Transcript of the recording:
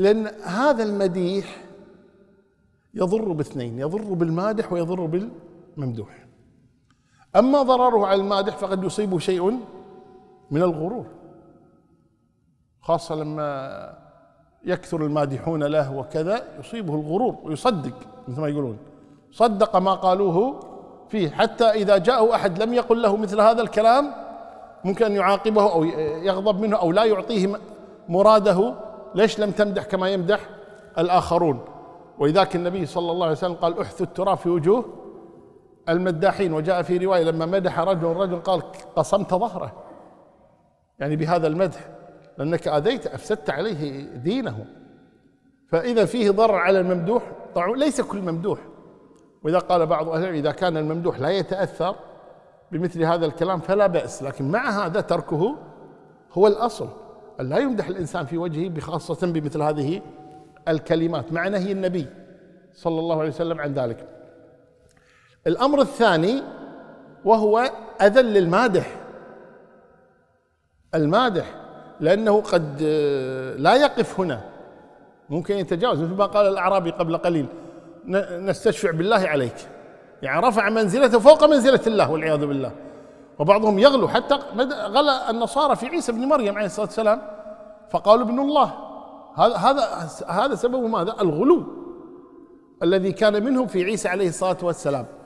لأن هذا المديح يضر باثنين، يضر بالمادح ويضر بالممدوح. أما ضرره على المادح فقد يصيبه شيء من الغرور، خاصة لما يكثر المادحون له وكذا يصيبه الغرور ويصدق، مثل ما يقولون صدق ما قالوه فيه، حتى إذا جاءه أحد لم يقل له مثل هذا الكلام ممكن أن يعاقبه أو يغضب منه أو لا يعطيه مراده، ليش لم تمدح كما يمدح الآخرون؟ ولذلك النبي صلى الله عليه وسلم قال أحثوا التراب في وجوه المداحين. وجاء في رواية لما مدح رجل قال قصمت ظهره، يعني بهذا المدح لأنك آذيت أفسدت عليه دينه. فإذا فيه ضرر على الممدوح، طبعا ليس كل ممدوح، وإذا قال بعض أهل العلم إذا كان الممدوح لا يتأثر بمثل هذا الكلام فلا بأس، لكن مع هذا تركه هو الأصل، لا يمدح الإنسان في وجهه بخاصة بمثل هذه الكلمات، مع نهي النبي صلى الله عليه وسلم عن ذلك. الأمر الثاني وهو أذى للمادح، المادح لأنه قد لا يقف هنا، ممكن يتجاوز، مثل ما قال الأعرابي قبل قليل نستشفع بالله عليك، يعني رفع منزلته فوق منزلة الله والعياذ بالله. وبعضهم يغلو، حتى غلا النصارى في عيسى بن مريم عليه الصلاة والسلام فقالوا ابن الله، هذا سبب ماذا؟ الغلو الذي كان منهم في عيسى عليه الصلاة والسلام.